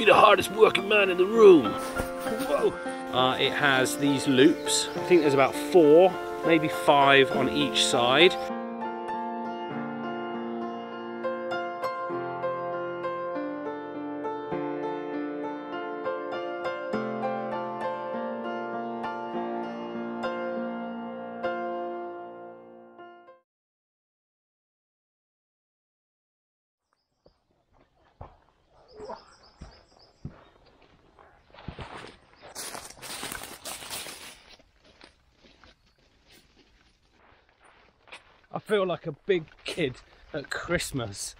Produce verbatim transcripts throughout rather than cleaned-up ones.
be the hardest working man in the room. Whoa. Uh, it has these loops. I think there's about four, maybe five on each side. I feel like a big kid at Christmas.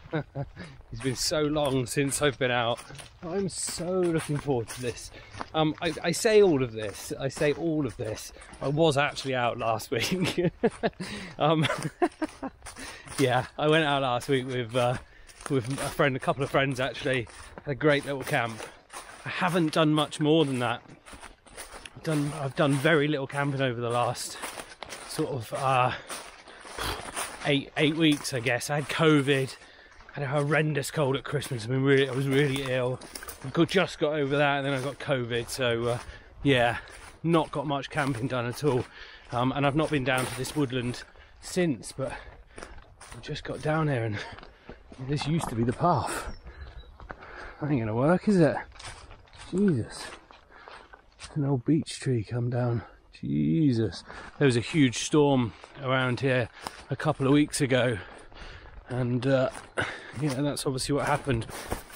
It's been so long since I've been out. I'm so looking forward to this. Um, I, I say all of this, I say all of this. I was actually out last week. um, yeah, I went out last week with, uh, with a friend, a couple of friends actually. Had a great little camp. I haven't done much more than that. I've done, I've done very little camping over the last sort of... Uh, Eight, eight weeks, I guess. I had COVID, had a horrendous cold at Christmas. I mean, really, I was really ill. I just got over that, and then I got COVID. So, uh, yeah, not got much camping done at all. Um, and I've not been down to this woodland since. But I just got down here, and this used to be the path. That ain't gonna work, is it? Jesus, an old beech tree come down. Jesus, there was a huge storm around here a couple of weeks ago, and uh, yeah, that's obviously what happened.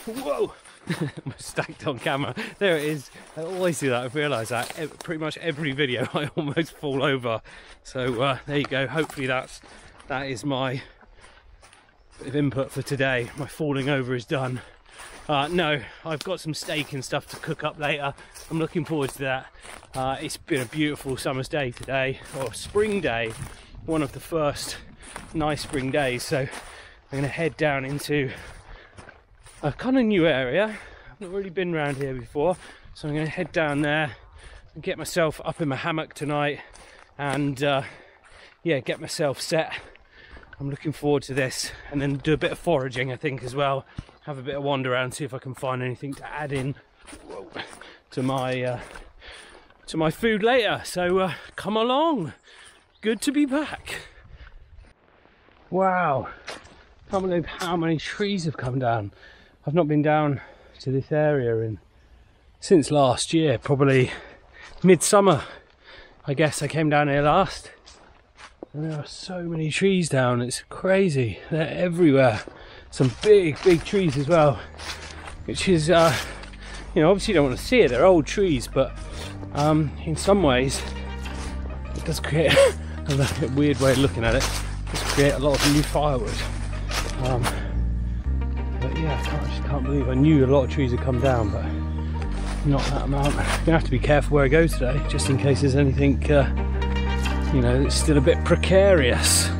Whoa, I'm stacked on camera. There it is. I always do that. I've realised that every, pretty much every video I almost fall over. So uh, there you go. Hopefully that's that is my bit of input for today. My falling over is done. Uh, no, I've got some steak and stuff to cook up later. I'm looking forward to that. Uh, it's been a beautiful summer's day today, or spring day, one of the first nice spring days. So I'm going to head down into a kind of new area. I've not really been around here before, so I'm going to head down there and get myself up in my hammock tonight, and uh, yeah, get myself set. I'm looking forward to this, and then do a bit of foraging, I think, as well. Have a bit of wander around, see if I can find anything to add in to my uh, to my food later. So uh, come along. Good to be back. Wow, can't believe how many trees have come down. I've not been down to this area in since last year, probably midsummer. I guess I came down here last. And there are so many trees down. It's crazy. They're everywhere. Some big, big trees as well, which is, uh, you know, obviously you don't want to see it, they're old trees, but um, in some ways, it does create a weird way of looking at it. It does create a lot of new firewood. Um, but yeah, I, can't, I just can't believe I knew a lot of trees had come down, but not that amount. I'm going to have to be careful where I go today, just in case there's anything, uh, you know, that's still a bit precarious.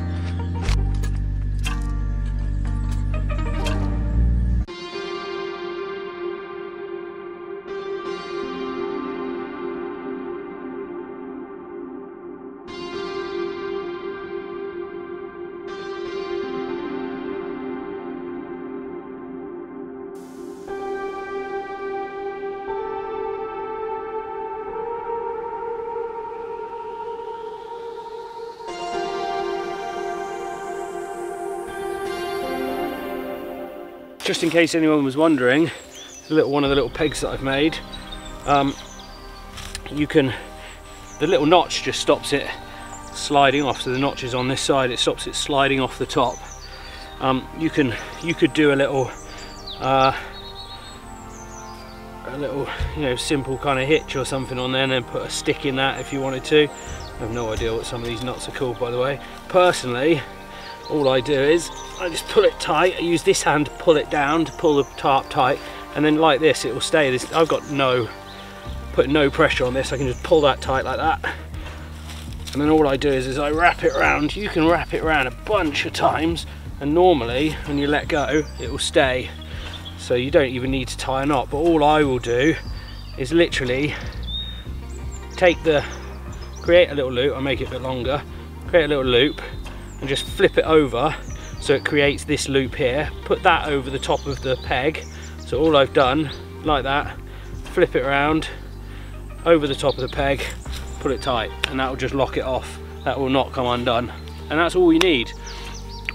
Just in case anyone was wondering, it's a little, one of the little pegs that I've made. Um, you can, the little notch just stops it sliding off. So the notch is on this side; it stops it sliding off the top. Um, you can, you could do a little, uh, a little, you know, simple kind of hitch or something on there, and then put a stick in that if you wanted to. I have no idea what some of these knots are called, by the way. Personally, all I do is I just pull it tight. I use this hand to pull it down, to pull the tarp tight, and then like this it will stay. This I've got no put no pressure on this. I can just pull that tight like that, and then all I do is, is I wrap it round. You can wrap it round a bunch of times, and normally when you let go it will stay, so you don't even need to tie a knot. But all I will do is literally take the create a little loop. I make it a bit longer, create a little loop, and just flip it over so it creates this loop here. Put that over the top of the peg. So all I've done like that, flip it around over the top of the peg, put it tight, and that will just lock it off. That will not come undone, and that's all you need.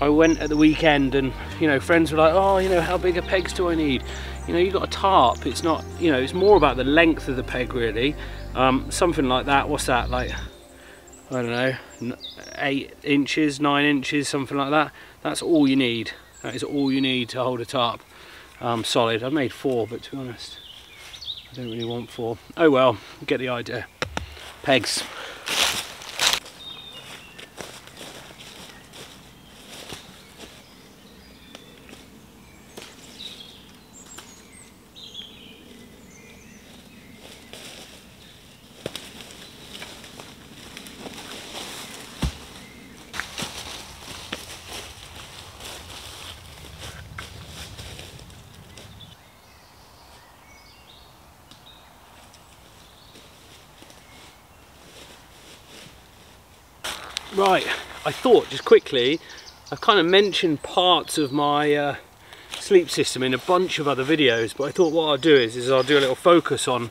I went at the weekend and, you know, friends were like, oh, you know, how big a pegs do I need? You know, you've got a tarp. It's not, you know, it's more about the length of the peg really. Um, something like that, what's that, like, I don't know, eight inches, nine inches, something like that. That's all you need. That is all you need to hold a tarp um, solid. I've made four, but to be honest, I don't really want four. Oh well, you get the idea. Pegs. Right, I thought just quickly, I've kind of mentioned parts of my uh, sleep system in a bunch of other videos, but I thought what I'll do is, is I'll do a little focus on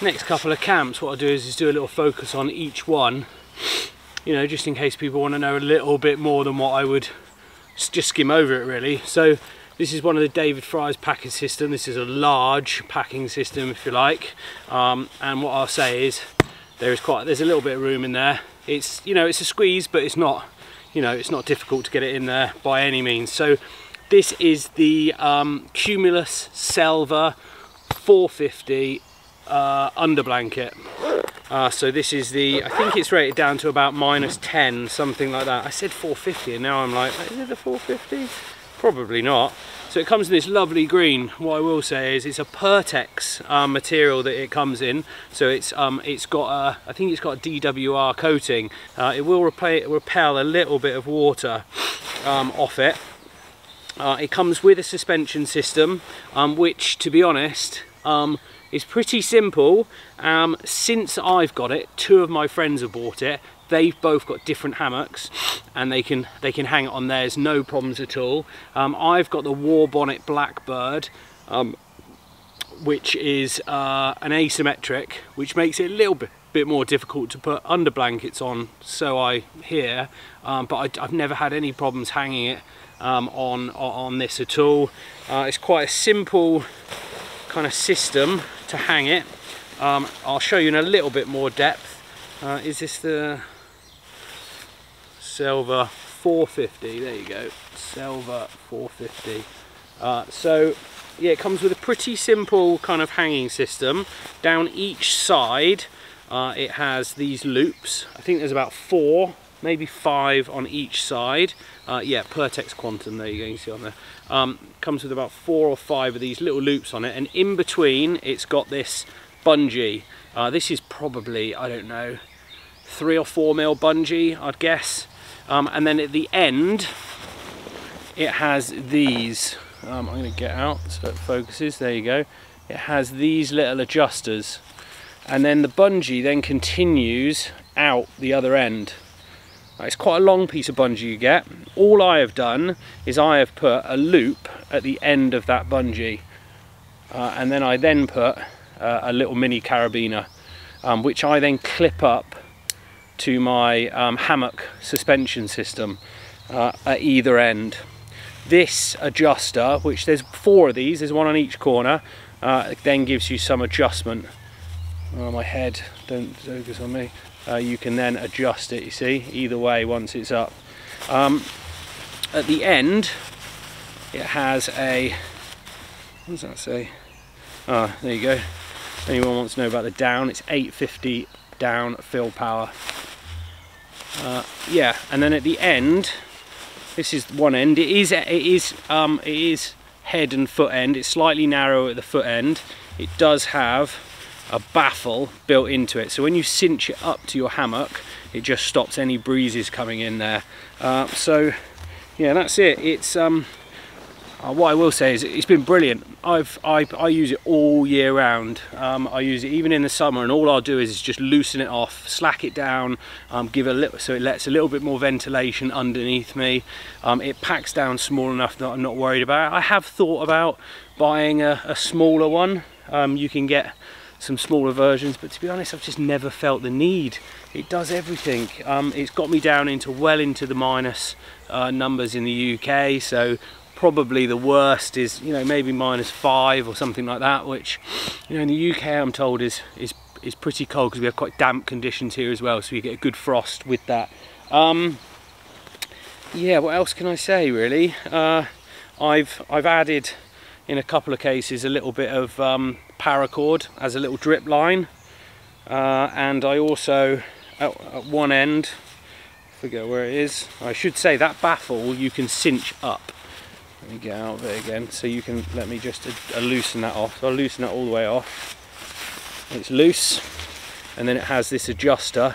next couple of camps. What I'll do is, is do a little focus on each one, you know, just in case people want to know a little bit more than what I would just skim over it really. So this is one of the David Fry's packing system. This is a large packing system, if you like, um, and what I'll say is there is quite, there's a little bit of room in there. It's, you know, it's a squeeze, but it's not, you know, it's not difficult to get it in there by any means. So this is the um, Cumulus Selva four fifty uh, under blanket. Uh, so this is the, I think it's rated down to about minus ten, something like that. I said four fifty and now I'm like, is it a four fifty? Probably not. So it comes in this lovely green. What I will say is it's a Pertex um, material that it comes in. So it's um, it's got a, I think it's got a D W R coating. Uh, it will repel a little bit of water um, off it. Uh, it comes with a suspension system, um, which, to be honest, um, is pretty simple. Um, since I've got it, two of my friends have bought it. They've both got different hammocks, and they can they can hang it on theirs, no problems at all. Um, I've got the Warbonnet Blackbird, um, which is uh, an asymmetric, which makes it a little bit, bit more difficult to put under blankets on, so I hear. Um, but I, I've never had any problems hanging it um, on on this at all. Uh, it's quite a simple kind of system to hang it. Um, I'll show you in a little bit more depth. Uh, is this the Selva four fifty? There you go, Selva four fifty. Uh, so yeah, it comes with a pretty simple kind of hanging system. Down each side uh, it has these loops. I think there's about four, maybe five on each side. Uh, yeah, Pertex Quantum, there you go, you can see on there. Um, comes with about four or five of these little loops on it, and in between it's got this bungee. Uh, this is probably, I don't know, three or four mil bungee, I'd guess. Um, and then at the end, it has these. Um, I'm going to get out so it focuses. There you go. It has these little adjusters, and then the bungee then continues out the other end. Uh, it's quite a long piece of bungee you get. All I have done is I have put a loop at the end of that bungee, uh, and then I then put uh, a little mini carabiner, um, which I then clip up to my um, hammock suspension system uh, at either end. This adjuster, which there's four of these, there's one on each corner, uh, then gives you some adjustment. Oh, my head, don't focus on me. Uh, you can then adjust it, you see, either way once it's up. Um, at the end, it has a, what does that say? Ah, there you go. If anyone wants to know about the down, it's eight fifty down fill power. Uh, yeah, and then at the end, this is one end. It is it is um, it is head and foot end. It's slightly narrow at the foot end. It does have a baffle built into it, so when you cinch it up to your hammock, it just stops any breezes coming in there. Uh, so yeah, that's it. It's um, uh, what I will say is it's been brilliant. I've I, I use it all year round. Um, I use it even in the summer, and all I'll do is, is just loosen it off, slack it down, um, give a little, so it lets a little bit more ventilation underneath me. Um, it packs down small enough that I'm not worried about it. I have thought about buying a, a smaller one, Um, you can get some smaller versions, but to be honest, I've just never felt the need. It does everything. Um, it's got me down into well into the minus uh, numbers in the U K, so probably the worst is, you know, maybe minus five or something like that, which, you know, in the U K I'm told is is is pretty cold, because we have quite damp conditions here as well, so you get a good frost with that. Um, yeah, what else can I say really? Uh, I've I've added in a couple of cases a little bit of um, paracord as a little drip line, uh, and I also at, at one end, forget where it is, I should say that baffle you can cinch up. Let me get out of it again, so you can let me just uh, loosen that off. So I'll loosen that all the way off. It's loose, and then it has this adjuster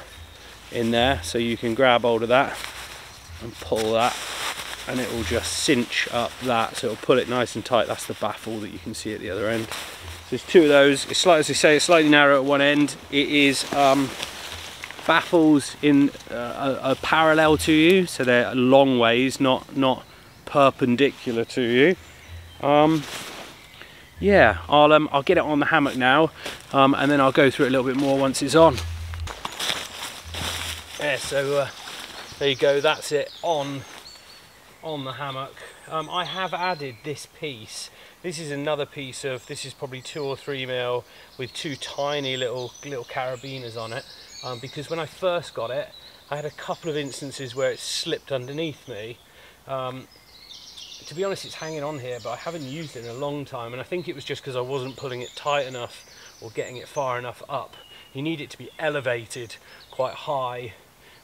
in there, so you can grab hold of that and pull that, and it will just cinch up that, so it'll pull it nice and tight. That's the baffle that you can see at the other end. So there's two of those. It's slightly, as I say, it's slightly narrow at one end. It is um, baffles in uh, a, a parallel to you, so they're long ways, not not perpendicular to you. Um, yeah, I'll um, I'll get it on the hammock now, um, and then I'll go through it a little bit more once it's on. Yeah, so uh, there you go. That's it on. on the hammock. Um, I have added this piece. This is another piece of, this is probably two or three mil with two tiny little little carabiners on it, um, because when I first got it, I had a couple of instances where it slipped underneath me. Um, to be honest, it's hanging on here, but I haven't used it in a long time, and I think it was just because I wasn't pulling it tight enough or getting it far enough up. You need it to be elevated quite high.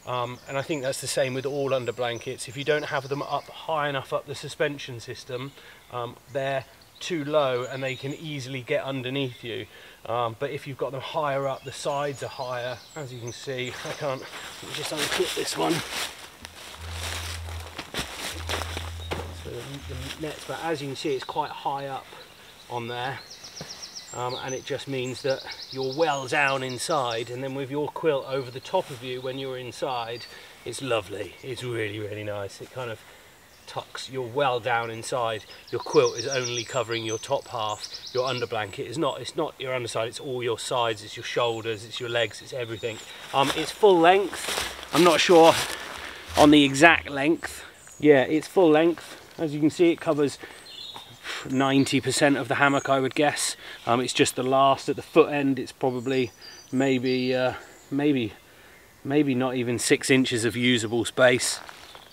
Um, and I think that's the same with all under blankets. If you don't have them up high enough up the suspension system, um, they're too low and they can easily get underneath you. Um, but if you've got them higher up, the sides are higher. As you can see, I can't, let me just unclip this one. So the net's, but as you can see, it's quite high up on there. Um, and it just means that you're well down inside, and then with your quilt over the top of you when you're inside, it's lovely. It's really, really nice. It kind of tucks, you're well down inside. Your quilt is only covering your top half. Your under blanket is not, it's not your underside, it's all your sides, it's your shoulders, it's your legs, it's everything. Um, it's full length. I'm not sure on the exact length. Yeah, it's full length. As you can see, it covers ninety percent of the hammock, I would guess. Um, it's just the last at the foot end. It's probably maybe uh, maybe maybe not even six inches of usable space,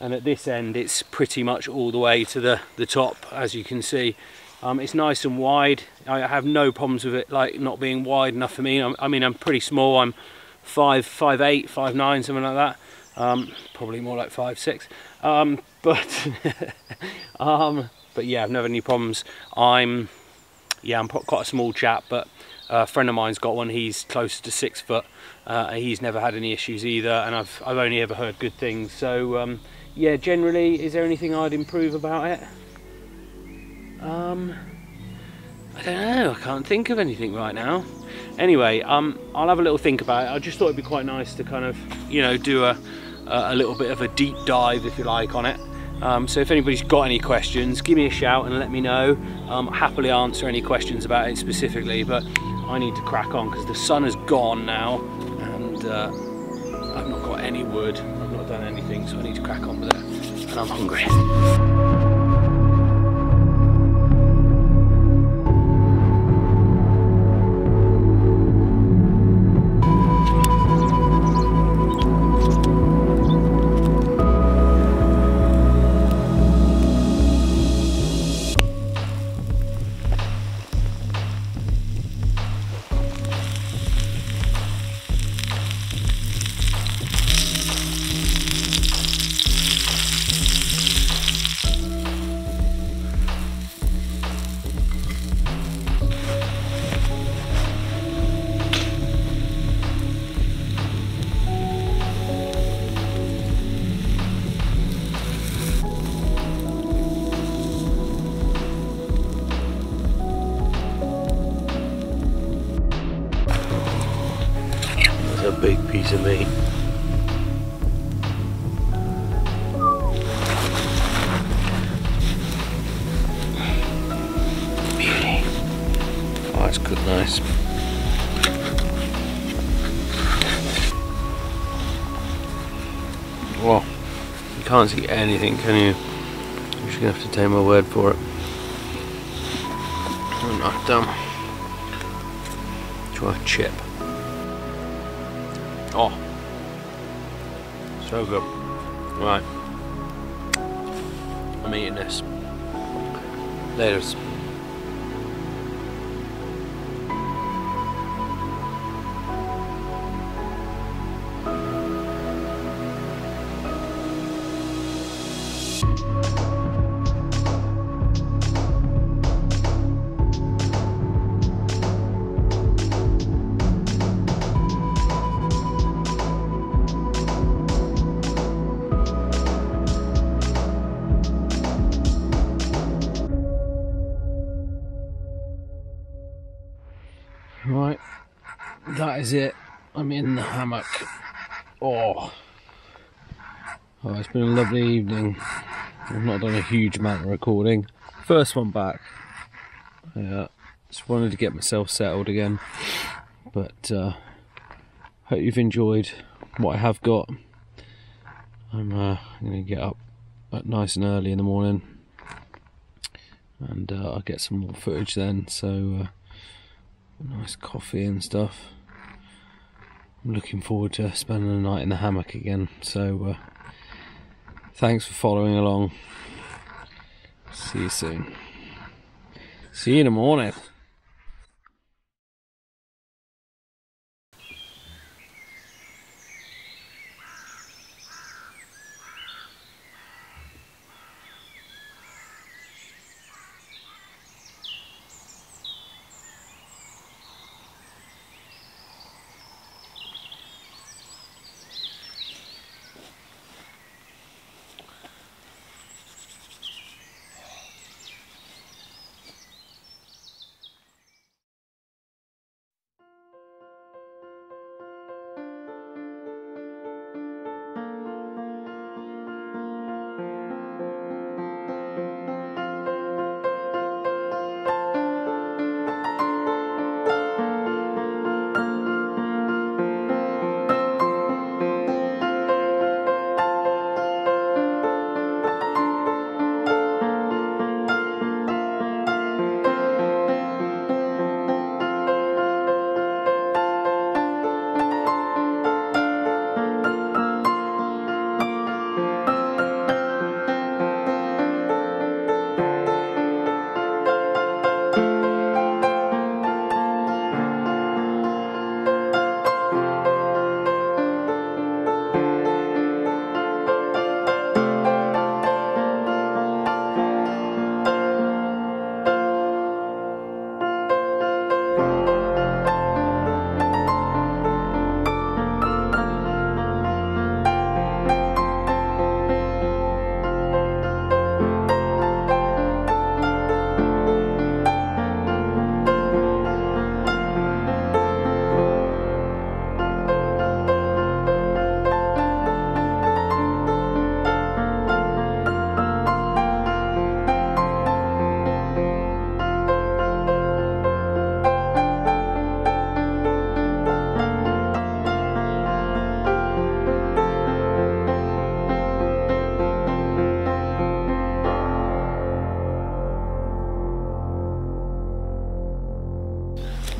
and at this end it's pretty much all the way to the the top, as you can see. Um, it's nice and wide. I have no problems with it like not being wide enough for me. I'm, I mean, I'm pretty small. I'm five five eight five nine something like that. Um, probably more like five six. Um, but um, But yeah, I've never had any problems. I'm, yeah, I'm quite a small chap, but a friend of mine's got one. He's close to six foot. Uh, he's never had any issues either, and I've I've only ever heard good things. So um, yeah, generally, is there anything I'd improve about it? Um, I don't know. I can't think of anything right now. Anyway, um, I'll have a little think about it. I just thought it'd be quite nice to kind of, you know, do a a little bit of a deep dive, if you like, on it. Um, so if anybody's got any questions, give me a shout and let me know. Um, happily answer any questions about it specifically, but I need to crack on because the sun has gone now, and uh, I've not got any wood, I've not done anything, so I need to crack on with it, and I'm hungry. To me. Beauty. Alright, that's good, nice. Well, you can't see anything, can you? I'm just gonna have to take my word for it. I'm not dumb. Try a chip. Oh, so good. Right, I'm eating this. Laters. Right, that is it. I'm in the hammock. Oh, oh, it's been a lovely evening. I've not done a huge amount of recording. First one back. Yeah, just wanted to get myself settled again. But uh, hope you've enjoyed what I have got. I'm uh, going to get up nice and early in the morning, and uh, I'll get some more footage then. So. Uh, Nice coffee and stuff. I'm looking forward to spending the night in the hammock again. So, uh, thanks for following along. See you soon. See you in the morning.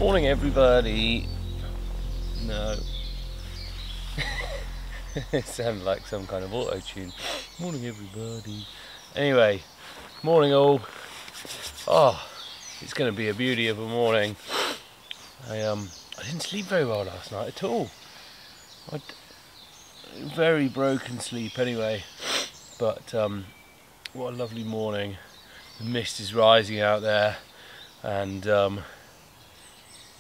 Morning, everybody. No, it sounds like some kind of auto tune. Morning, everybody. Anyway, morning all. Oh, it's going to be a beauty of a morning. I um, I didn't sleep very well last night at all. I'd, very broken sleep, anyway. But um, what a lovely morning. The mist is rising out there, and um.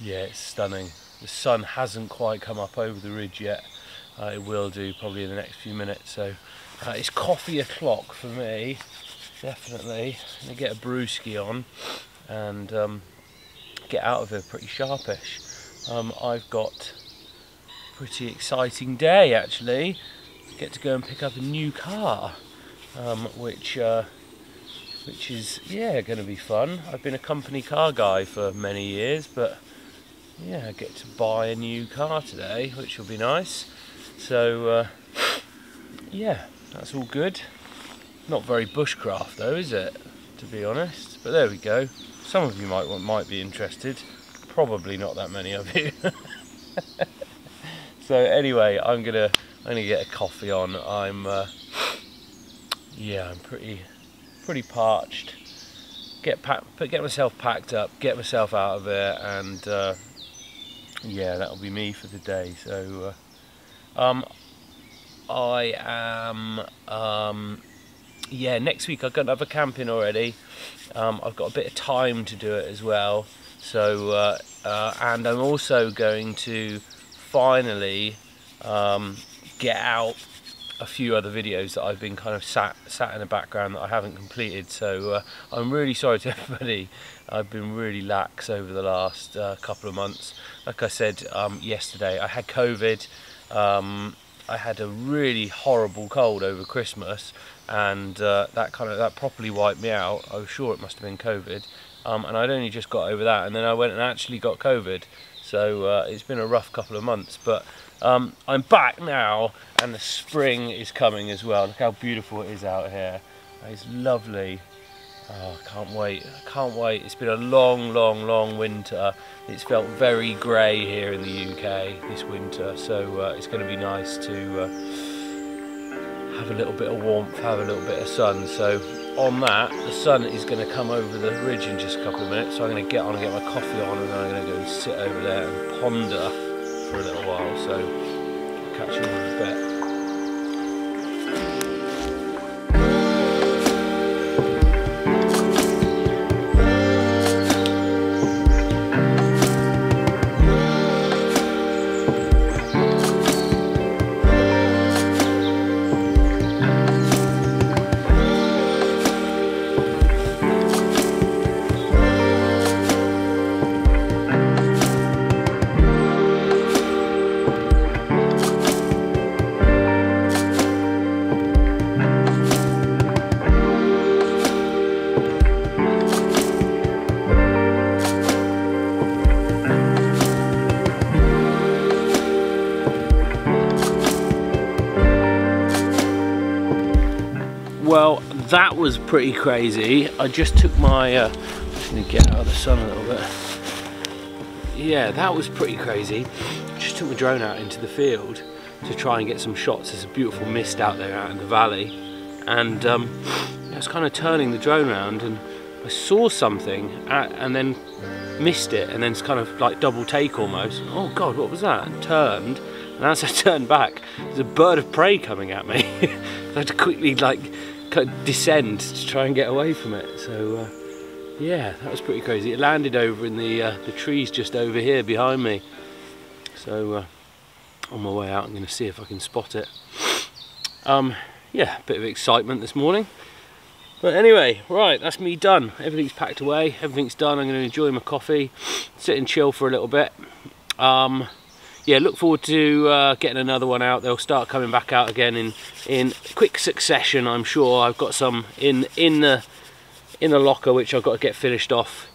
Yeah, it's stunning. The sun hasn't quite come up over the ridge yet. Uh, it will do probably in the next few minutes. So uh, it's coffee o'clock for me, definitely. I'm gonna get a brewski on and um, get out of here pretty sharpish. Um, I've got a pretty exciting day actually. I get to go and pick up a new car, um, which uh, which is, yeah, going to be fun. I've been a company car guy for many years, but yeah, I get to buy a new car today, which will be nice. So uh, yeah, that's all good. Not very bushcraft though, is it, to be honest? But there we go. Some of you might want, might be interested. Probably not that many of you. So anyway, I'm gonna I'm gonna get a coffee on. I'm uh, yeah, I'm pretty pretty parched. Get pack, get myself packed up, get myself out of there, and uh, yeah, that'll be me for the day. So uh, um, I am um. Yeah, next week I've got another camping already. Um, I've got a bit of time to do it as well. So, uh, uh, and I'm also going to finally um, get out a few other videos that I've been kind of sat sat in the background that I haven't completed. So uh, I'm really sorry to everybody. I've been really lax over the last uh, couple of months. Like I said um, yesterday, I had COVID. Um, I had a really horrible cold over Christmas, and uh, that kind of that properly wiped me out. I was sure it must have been COVID, um, and I'd only just got over that, and then I went and actually got COVID. So uh, it's been a rough couple of months, but um, I'm back now, and the spring is coming as well. Look how beautiful it is out here. It's lovely. Oh, I can't wait. I can't wait. It's been a long, long, long winter. It's felt very grey here in the U K this winter, so uh, it's going to be nice to uh, have a little bit of warmth, have a little bit of sun. So on that, the sun is going to come over the ridge in just a couple of minutes, so I'm going to get on and get my coffee on, and then I'm going to go and sit over there and ponder for a little while. So I'll catch you in a bit. That was pretty crazy. I just took my, uh, I'm just gonna get out of the sun a little bit. Yeah, that was pretty crazy. Just took my drone out into the field to try and get some shots. There's a beautiful mist out there out in the valley. And um, I was kind of turning the drone around and I saw something at, and then missed it. And then it's kind of like double take almost. Oh God, what was that? And turned. And as I turned back, there's a bird of prey coming at me. I had to quickly like, descend to try and get away from it. So uh, yeah, that was pretty crazy. It landed over in the uh, the trees just over here behind me. So uh, on my way out I'm going to see if I can spot it. Um, yeah, a bit of excitement this morning. But anyway, right, that's me done. Everything's packed away, everything's done. I'm going to enjoy my coffee, sit and chill for a little bit. Um, yeah, look forward to uh, getting another one out. They'll start coming back out again in in quick succession, I'm sure. I've got some in in the in the locker which I've got to get finished off,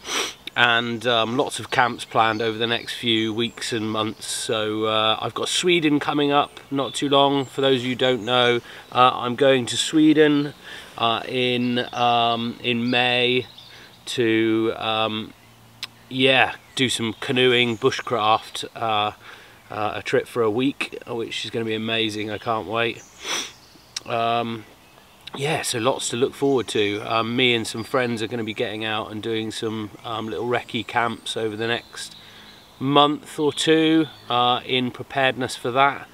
and um, lots of camps planned over the next few weeks and months. So uh, I've got Sweden coming up not too long. For those of you who don't know, uh, I'm going to Sweden uh, in um, in May to um, yeah, do some canoeing, bushcraft. Uh, Uh, a trip for a week, which is going to be amazing. I can't wait. Um, yeah, so lots to look forward to. Um, me and some friends are going to be getting out and doing some um, little recce camps over the next month or two uh, in preparedness for that.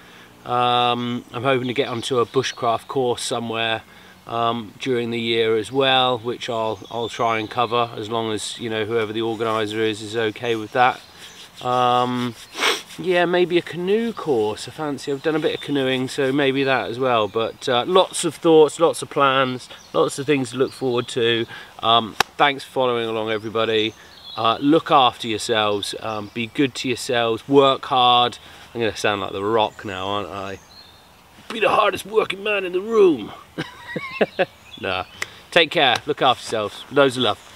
Um, I'm hoping to get onto a bushcraft course somewhere um, during the year as well, which I'll, I'll try and cover, as long as, you know, whoever the organiser is is okay with that. Um, yeah, maybe a canoe course. I fancy, I've done a bit of canoeing, so maybe that as well. But uh, lots of thoughts, lots of plans, lots of things to look forward to. Um, thanks for following along, everybody. Uh, look after yourselves, um, be good to yourselves, work hard. I'm going to sound like The Rock now, aren't I? Be the hardest working man in the room. Nah, Take care, look after yourselves, loads of love.